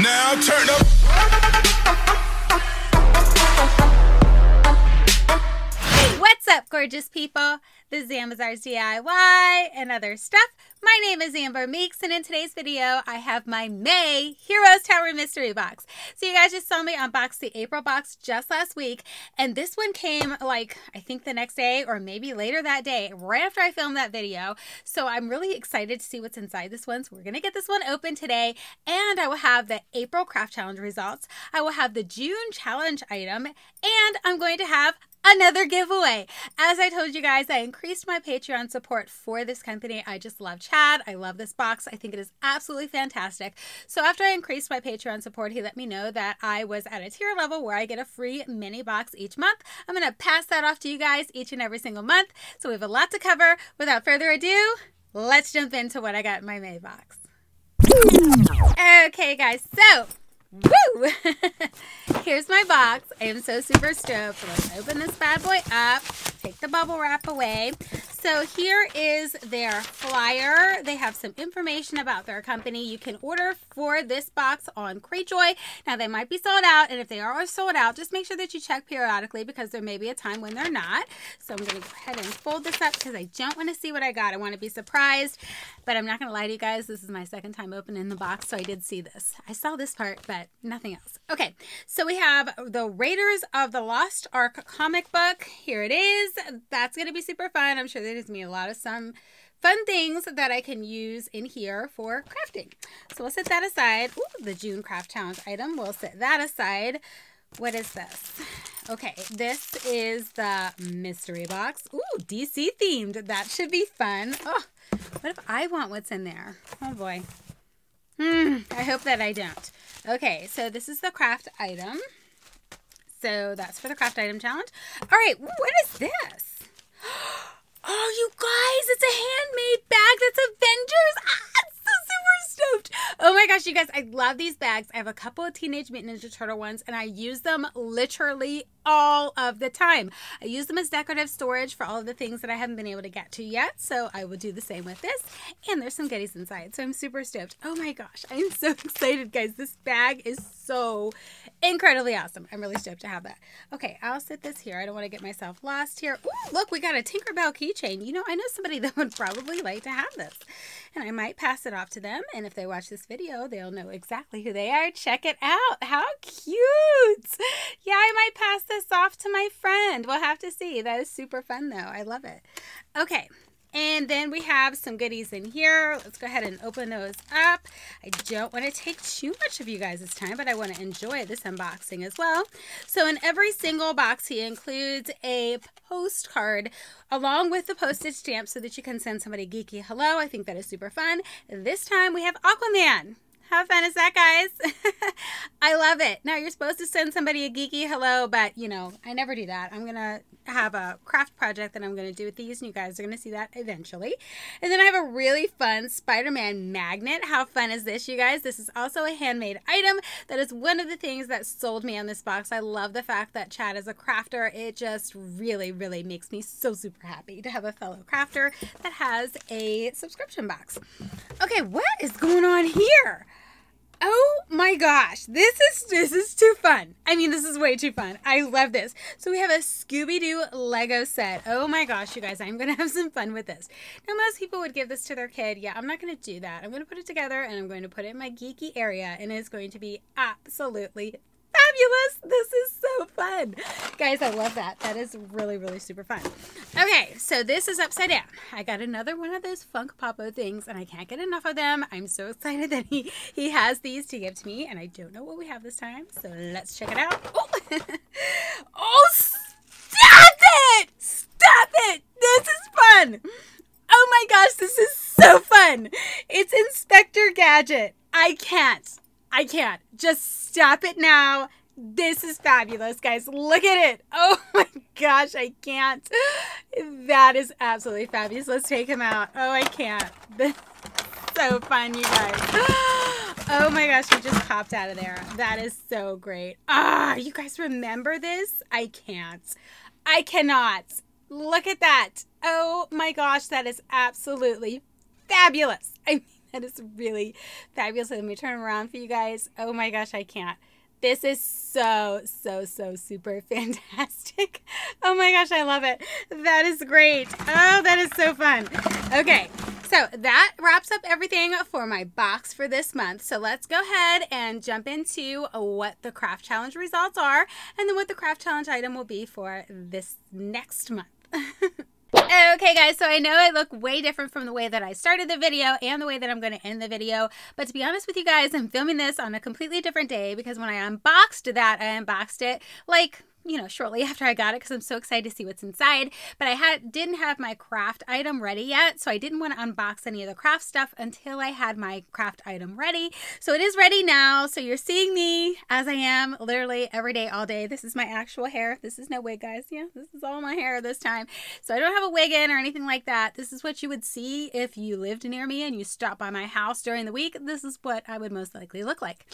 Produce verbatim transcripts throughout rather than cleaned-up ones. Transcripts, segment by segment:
Now turn up. Hey, what's up, gorgeous people? This is Ambizzares D I Y and Other Stuff. My name is Amber Meeks, and in today's video, I have my May Heroes Tower mystery box. So you guys just saw me unbox the April box just last week, and this one came like, I think the next day or maybe later that day, right after I filmed that video. So I'm really excited to see what's inside this one. So we're gonna get this one open today, and I will have the April craft challenge results. I will have the June challenge item, and I'm going to have another giveaway. As I told you guys, I increased my Patreon support for this company. I just love Chad. I love this box. I think it is absolutely fantastic. So after I increased my Patreon support, he let me know that I was at a tier level where I get a free mini box each month. I'm going to pass that off to you guys each and every single month. So we have a lot to cover. Without further ado, let's jump into what I got in my May box. Okay guys, so woo! Here's my box. I am so super stoked. Let's open this bad boy up, take the bubble wrap away. So here is their flyer. They have some information about their company. You can order for this box on Cratejoy. Now they might be sold out, and if they are sold out, just make sure that you check periodically because there may be a time when they're not. So I'm gonna go ahead and fold this up because I don't wanna see what I got. I wanna be surprised, but I'm not gonna lie to you guys, this is my second time opening the box, so I did see this. I saw this part, but nothing else. Okay, so we have the Raiders of the Lost Ark comic book. Here it is. That's gonna be super fun. I'm sure it gives me a lot of some fun things that I can use in here for crafting. So we'll set that aside. Ooh, the June craft challenge item. We'll set that aside. What is this? Okay, this is the mystery box. Ooh, D C themed. That should be fun. Oh, what if I want what's in there? Oh boy. Hmm, I hope that I don't. Okay, so this is the craft item. So that's for the craft item challenge. All right, what is this? Oh, you guys, it's a handmade bag that's Avengers. Ah, I'm so super stoked. Oh my gosh, you guys, I love these bags. I have a couple of Teenage Mutant Ninja Turtle ones, and I use them literally all of the time. I use them as decorative storage for all of the things that I haven't been able to get to yet, so I will do the same with this. And there's some goodies inside, so I'm super stoked. Oh my gosh, I'm so excited, guys. This bag is so incredibly awesome. I'm really stoked to have that. Okay, I'll sit this here. I don't want to get myself lost here. Ooh, look, we got a Tinkerbell keychain. You know, I know somebody that would probably like to have this, and I might pass it off to them, and if they watch this video, they'll know exactly who they are. Check it out. How cute. Yeah, I might pass this off to my friend. We'll have to see. That is super fun, though. I love it. Okay. And then we have some goodies in here. Let's go ahead and open those up. I don't want to take too much of you guys' time, but I want to enjoy this unboxing as well. So in every single box, he includes a postcard along with the postage stamp so that you can send somebody geeky hello. I think that is super fun. This time we have Aquaman. How fun is that, guys? I love it. Now, you're supposed to send somebody a geeky hello, but, you know, I never do that. I'm going to have a craft project that I'm going to do with these, and you guys are going to see that eventually. And then I have a really fun Spider-Man magnet. How fun is this, you guys? This is also a handmade item. That is one of the things that sold me on this box. I love the fact that Chad is a crafter. It just really, really makes me so super happy to have a fellow crafter that has a subscription box. Okay, what is going on here? Oh my gosh, this is this is too fun. I mean, this is way too fun. I love this. So we have a Scooby-Doo Lego set. Oh my gosh, you guys, I'm going to have some fun with this. Now, most people would give this to their kid. Yeah, I'm not going to do that. I'm going to put it together, and I'm going to put it in my geeky area, and it's going to be absolutely fabulous. This is so fun. Guys, I love that. That is really, really super fun. Okay, so this is upside down. I got another one of those Funko Pop things, and I can't get enough of them. I'm so excited that he, he has these to give to me, and I don't know what we have this time, so let's check it out. Oh, oh stop it! Stop it! This is fun! Oh my gosh, this is so fun! It's Inspector Gadget. I can't. I can't. Just stop it now. This is fabulous, guys. Look at it. Oh my gosh, I can't. That is absolutely fabulous. Let's take him out. Oh, I can't. This is so fun, you guys. Oh my gosh, he just popped out of there. That is so great. Ah, you guys remember this? I can't. I cannot. Look at that. Oh my gosh, that is absolutely fabulous. I mean, That is really fabulous. Let me turn around for you guys. Oh my gosh, I can't. This is so, so, so super fantastic. Oh my gosh, I love it. That is great. Oh, that is so fun. Okay, so that wraps up everything for my box for this month. So let's go ahead and jump into what the craft challenge results are and then what the craft challenge item will be for this next month. Okay guys, so I know I look way different from the way that I started the video and the way that I'm going to end the video, but to be honest with you guys, I'm filming this on a completely different day because when I unboxed that, I unboxed it like, you know, shortly after I got it because I'm so excited to see what's inside. But I had didn't have my craft item ready yet, so I didn't want to unbox any of the craft stuff until I had my craft item ready. So it is ready now. So you're seeing me as I am literally every day, all day. This is my actual hair. This is no wig, guys. Yeah, this is all my hair this time. So I don't have a wig in or anything like that. This is what you would see if you lived near me and you stopped by my house during the week. This is what I would most likely look like.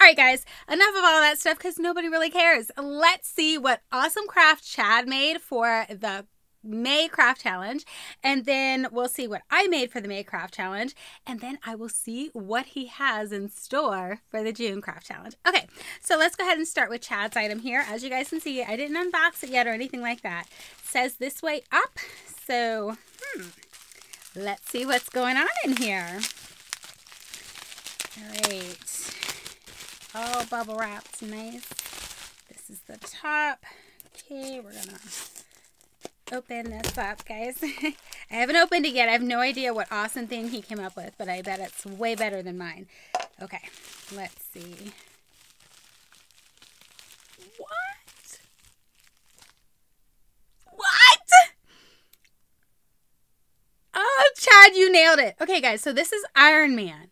All right, guys, enough of all that stuff because nobody really cares. Let's see what awesome craft Chad made for the May craft challenge, and then we'll see what I made for the May craft challenge, and then I will see what he has in store for the June craft challenge. Okay, so let's go ahead and start with Chad's item here. As you guys can see, I didn't unbox it yet or anything like that. It says this way up, so hmm, let's see what's going on in here. All right, all bubble wrapped, nice. This is the top. Okay, we're gonna open this up, guys. I haven't opened it yet. I have no idea what awesome thing he came up with, but I bet it's way better than mine. Okay, let's see. What? What? Oh, Chad, you nailed it. Okay, guys, so this is Iron Man.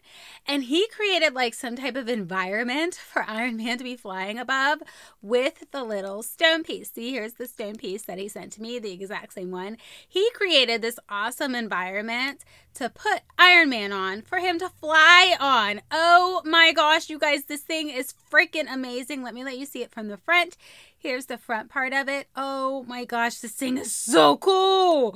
And he created like some type of environment for Iron Man to be flying above with the little stone piece. See, here's the stone piece that he sent to me, the exact same one. He created this awesome environment to put Iron Man on for him to fly on. Oh my gosh, you guys, this thing is freaking amazing. Let me let you see it from the front. Here's the front part of it. Oh my gosh, this thing is so cool.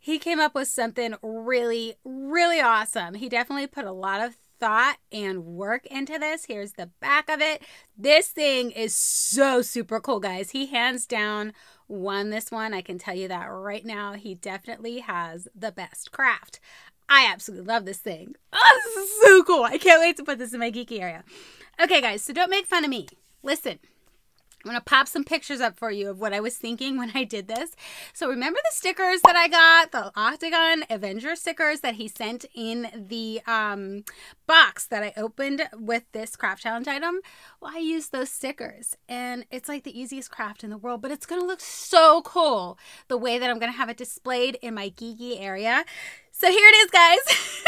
He came up with something really, really awesome. He definitely put a lot of thought and work into this. Here's the back of it. This thing is so super cool, guys. He hands down won this one. I can tell you that right now. He definitely has the best craft. I absolutely love this thing. Oh, this is so cool. I can't wait to put this in my geeky area. Okay, guys, so don't make fun of me. Listen. I'm going to pop some pictures up for you of what I was thinking when I did this. So remember the stickers that I got, the Octagon Avenger stickers that he sent in the um, box that I opened with this craft challenge item? Well, I used those stickers and it's like the easiest craft in the world, but it's going to look so cool the way that I'm going to have it displayed in my geeky area. So here it is, guys.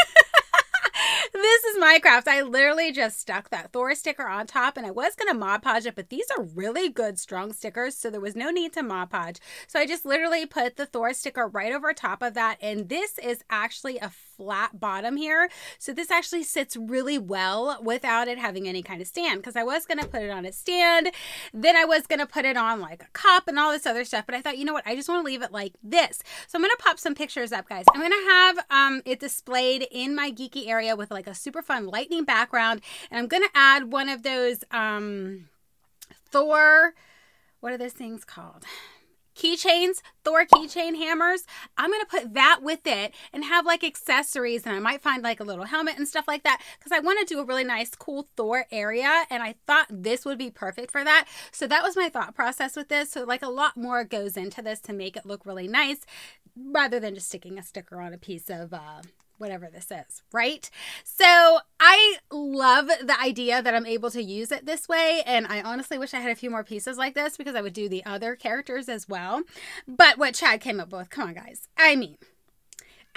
This is my craft. I literally just stuck that Thor sticker on top and I was going to Mod Podge it, but these are really good strong stickers, so there was no need to Mod Podge. So I just literally put the Thor sticker right over top of that, and this is actually a flat bottom here. So this actually sits really well without it having any kind of stand, because I was going to put it on a stand. Then I was going to put it on like a cup and all this other stuff, but I thought, you know what? I just want to leave it like this. So I'm going to pop some pictures up, guys. I'm going to have um, it displayed in my geeky area with like a super fun lightning background, and I'm going to add one of those um, Thor, what are those things called? Keychains, Thor keychain hammers. I'm going to put that with it and have like accessories, and I might find like a little helmet and stuff like that because I want to do a really nice cool Thor area, and I thought this would be perfect for that. So that was my thought process with this. So like a lot more goes into this to make it look really nice rather than just sticking a sticker on a piece of uh, whatever this is, right? So I love the idea that I'm able to use it this way, and I honestly wish I had a few more pieces like this because I would do the other characters as well. But what Chad came up with, come on guys, I mean,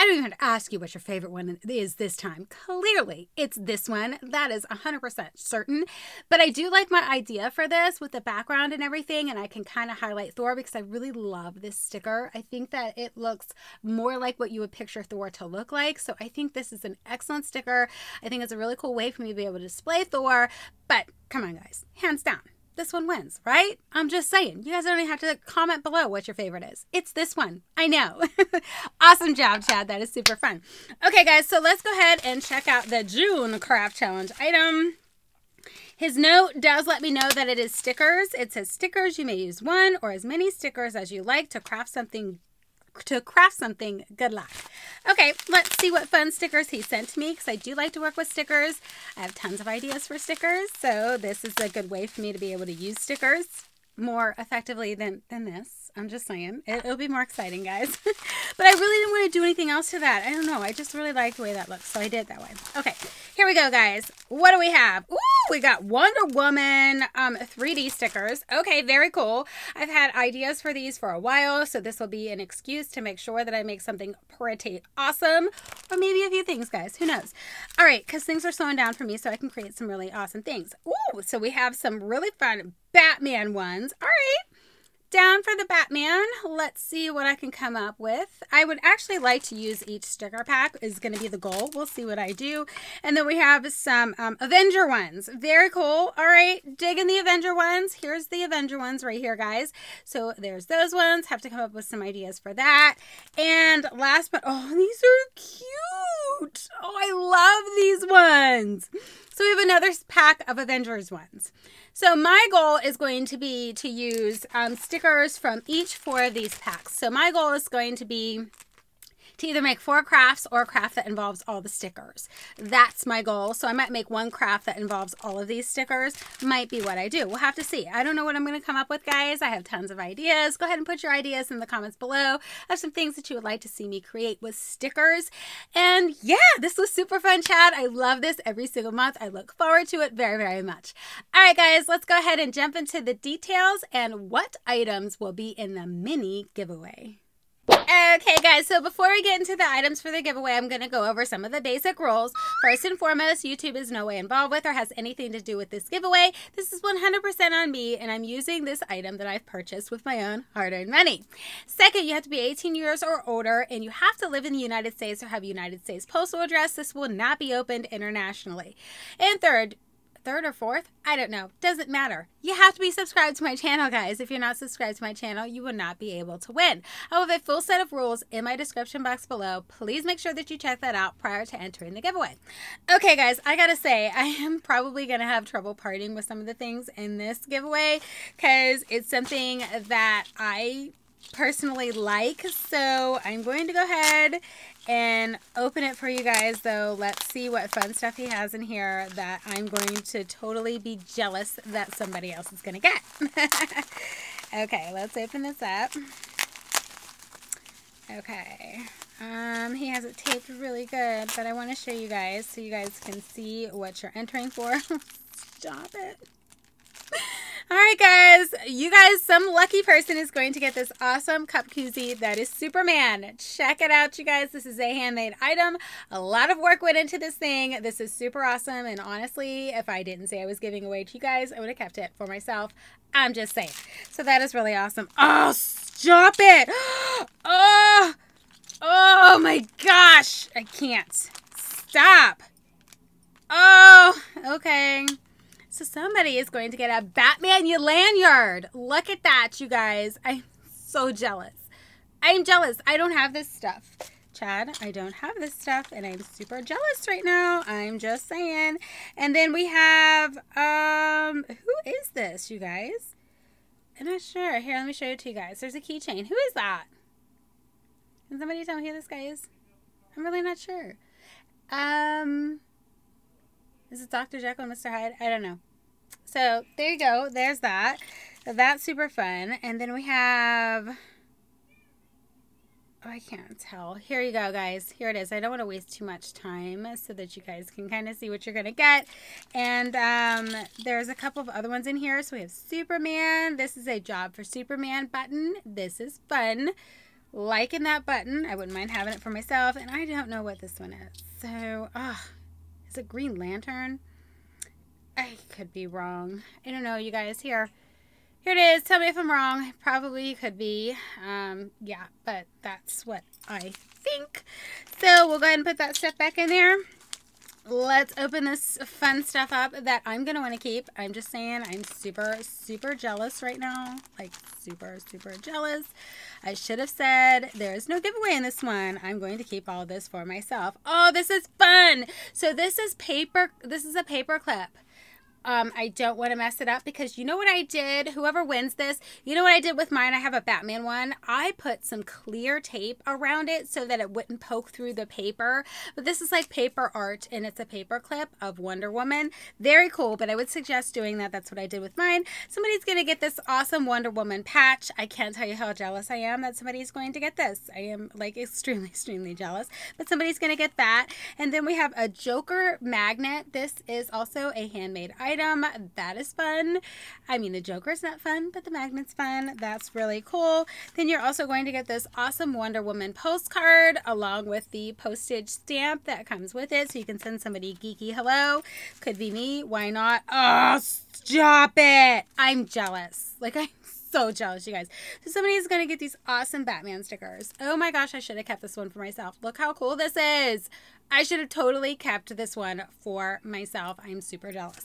I don't even have to ask you what your favorite one is this time. Clearly, it's this one. That is one hundred percent certain. But I do like my idea for this with the background and everything, and I can kind of highlight Thor because I really love this sticker. I think that it looks more like what you would picture Thor to look like, so I think this is an excellent sticker. I think it's a really cool way for me to be able to display Thor, but come on, guys. Hands down. this one wins, right? I'm just saying. You guys don't even have to comment below what your favorite is. It's this one. I know. Awesome job, Chad. That is super fun. Okay, guys, so let's go ahead and check out the June Craft Challenge item. His note does let me know that it is stickers. It says stickers. You may use one or as many stickers as you like to craft something to craft something. Good luck. Okay, let's see what fun stickers he sent to me, because I do like to work with stickers. I have tons of ideas for stickers, so this is a good way for me to be able to use stickers more effectively than, than this. I'm just saying. It, it'll be more exciting, guys. But I really didn't want to do anything else to that. I don't know. I just really like the way that looks, so I did it that way. Okay, here we go, guys. What do we have? Ooh, we got Wonder Woman um, three D stickers. Okay, very cool. I've had ideas for these for a while, so this will be an excuse to make sure that I make something pretty awesome, or maybe a few things, guys. Who knows? All right, because things are slowing down for me, so I can create some really awesome things. Ooh, so we have some really fun Batman ones. All right. Down for the Batman. Let's see what I can come up with. I would actually like to use each sticker pack is going to be the goal. We'll see what I do. And then we have some um, Avenger ones. Very cool. All right. Digging the Avenger ones. Here's the Avenger ones right here, guys. So there's those ones. Have to come up with some ideas for that. And last but, oh, these are cute. Oh, I love these ones. So we have another pack of Avengers ones. So my goal is going to be to use um, stickers from each four of these packs. So my goal is going to be to either make four crafts or a craft that involves all the stickers. That's my goal. So I might make one craft that involves all of these stickers. Might be what I do. We'll have to see. I don't know what I'm going to come up with, guys. I have tons of ideas. Go ahead and put your ideas in the comments below of some things that you would like to see me create with stickers. And yeah, this was super fun, Chad. I love this every single month. I look forward to it very, very much. All right, guys, let's go ahead and jump into the details and what items will be in the mini giveaway. Okay, guys, so before we get into the items for the giveaway, I'm going to go over some of the basic rules. First and foremost, YouTube is no way involved with or has anything to do with this giveaway. This is one hundred percent on me, and I'm using this item that I've purchased with my own hard-earned money. Second, you have to be eighteen years or older, and you have to live in the United States or have a United States postal address. This will not be opened internationally. And third, third or fourth, I don't know, doesn't matter. You have to be subscribed to my channel, guys. If you're not subscribed to my channel, you will not be able to win. I will have a full set of rules in my description box below. Please make sure that you check that out prior to entering the giveaway. Okay, guys, I gotta say, I am probably gonna have trouble parting with some of the things in this giveaway because it's something that I personally like, so I'm going to go ahead and open it for you guys, though. Let's see what fun stuff he has in here that I'm going to totally be jealous that somebody else is going to get. Okay, let's open this up. Okay, um, he has it taped really good, but I want to show you guys so you guys can see what you're entering for. Stop it. All right, guys, you guys, some lucky person is going to get this awesome cup koozie that is Superman. Check it out, you guys. This is a handmade item. A lot of work went into this thing. This is super awesome, and honestly, if I didn't say I was giving away to you guys, I would have kept it for myself. I'm just saying. So that is really awesome. Oh, stop it. Oh, oh my gosh. I can't. Stop. Oh, okay. So somebody is going to get a Batman lanyard. Look at that, you guys. I'm so jealous. I'm jealous. I don't have this stuff. Chad, I don't have this stuff, and I'm super jealous right now. I'm just saying. And then we have, um, who is this, you guys? I'm not sure. Here, let me show it to you guys. There's a keychain. Who is that? Can somebody tell me who this guy is? I'm really not sure. Um, is it Doctor Jekyll and Mister Hyde? I don't know. So there you go. There's that. That's super fun. And then we have, oh, I can't tell. Here you go, guys. Here it is. I don't want to waste too much time so that you guys can kind of see what you're going to get. And um, there's a couple of other ones in here. So we have Superman. This is a job for Superman button. This is fun. Liking that button. I wouldn't mind having it for myself. And I don't know what this one is. So, oh, is it Green Lantern? I could be wrong. I don't know, you guys. Here. Here it is. Tell me if I'm wrong. Probably could be. Um, yeah, but that's what I think. So we'll go ahead and put that stuff back in there. let's open this fun stuff up that I'm going to want to keep. I'm just saying, I'm super, super jealous right now. Like, super, super jealous. I should have said there is no giveaway in this one. I'm going to keep all this for myself. Oh, this is fun. So this is paper. This is a paper clip. Um, I don't want to mess it up because you know what I did? Whoever wins this, you know what I did with mine? I have a Batman one. I put some clear tape around it so that it wouldn't poke through the paper. But this is like paper art, and it's a paper clip of Wonder Woman. Very cool, but I would suggest doing that. That's what I did with mine. Somebody's going to get this awesome Wonder Woman patch. I can't tell you how jealous I am that somebody's going to get this. I am like extremely, extremely jealous, but somebody's going to get that. And then we have a Joker magnet. This is also a handmade item. Item. That is fun. I mean, the Joker's not fun, but the magnet's fun. That's really cool. Then you're also going to get this awesome Wonder Woman postcard along with the postage stamp that comes with it, so you can send somebody geeky hello. Could be me. Why not? Oh, stop it. I'm jealous. Like, I'm so jealous, you guys. So somebody's going to get these awesome Batman stickers. Oh my gosh, I should have kept this one for myself. Look how cool this is. I should have totally kept this one for myself. I'm super jealous.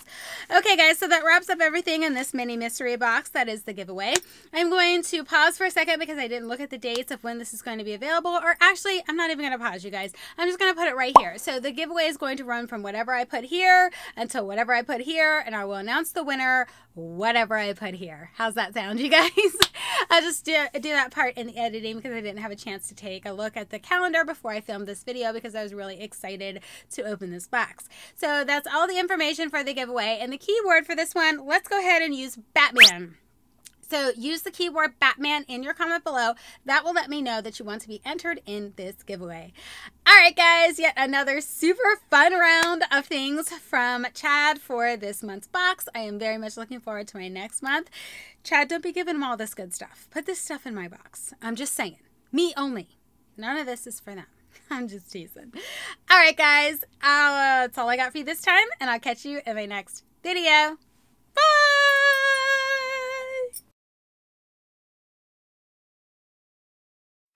Okay, guys, so that wraps up everything in this mini mystery box. That is the giveaway. I'm going to pause for a second because I didn't look at the dates of when this is going to be available. Or actually, I'm not even going to pause, you guys. I'm just going to put it right here. So the giveaway is going to run from whatever I put here until whatever I put here. And I will announce the winner whatever I put here. How's that sound, you guys? I'll just do, do that part in the editing because I didn't have a chance to take a look at the calendar before I filmed this video because I was really excited. excited to open this box. So that's all the information for the giveaway, and the keyword for this one, let's go ahead and use Batman. So use the keyword Batman in your comment below. That will let me know that you want to be entered in this giveaway. All right, guys, yet another super fun round of things from Chad for this month's box. I am very much looking forward to my next month. Chad, don't be giving him all this good stuff. Put this stuff in my box. I'm just saying. Me only. None of this is for them. I'm just teasing. All right, guys. Uh, that's all I got for you this time, and I'll catch you in my next video. Bye!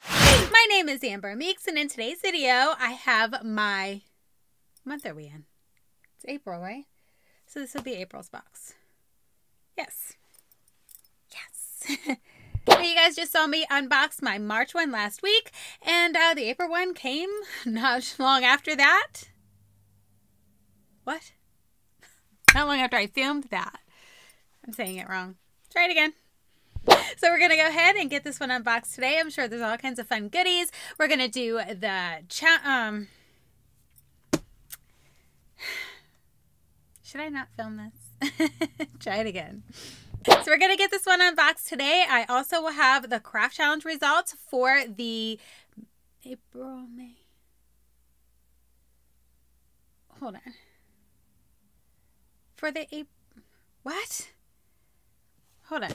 My name is Amber Meeks, and in today's video, I have my... What month are we in? It's April, right? So this will be April's box. Yes. Yes. So you guys just saw me unbox my March one last week, and uh, the April one came not long after that. What? Not long after I filmed that. I'm saying it wrong. Try it again. So we're going to go ahead and get this one unboxed today. I'm sure there's all kinds of fun goodies. We're going to do the... Cha um. Should I not film this? Try it again. So we're going to get this one unboxed today. I also will have the craft challenge results for the April, May. Hold on. For the April, what? Hold on.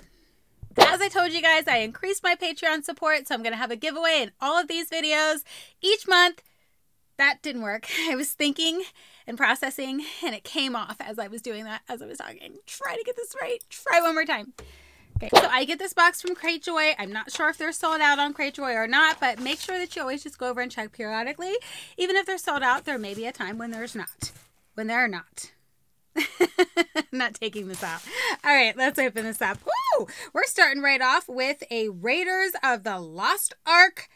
As I told you guys, I increased my Patreon support, so I'm going to have a giveaway in all of these videos each month. That didn't work. I was thinking and processing, and it came off as I was doing that, as I was talking. Try to get this right. Try one more time. Okay, so I get this box from Cratejoy. I'm not sure if they're sold out on Cratejoy or not, but make sure that you always just go over and check periodically. Even if they're sold out, there may be a time when there's not. When there are not. I'm not taking this out. All right, let's open this up. Woo! We're starting right off with a Raiders of the Lost Ark.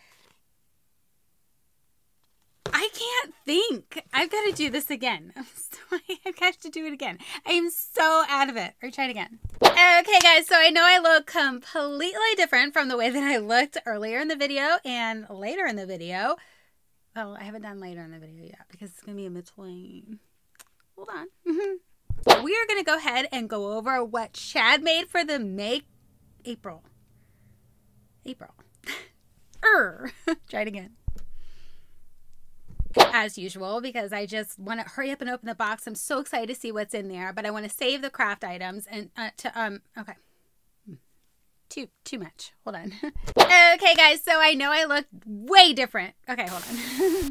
I can't think. I've got to do this again. I'm so, I've got to do it again. I am so out of it. Or try it again. Okay, guys, so I know I look completely different from the way that I looked earlier in the video and later in the video. Well, I haven't done later in the video yet because it's going to be in between. Hold on. Mm-hmm. We are going to go ahead and go over what Chad made for the May... April. April. Er. Try it again. As usual, because I just want to hurry up and open the box. I'm so excited to see what's in there, but I want to save the craft items and uh, to um okay. Too too much. Hold on. Okay, guys. So I know I look way different. Okay, hold on.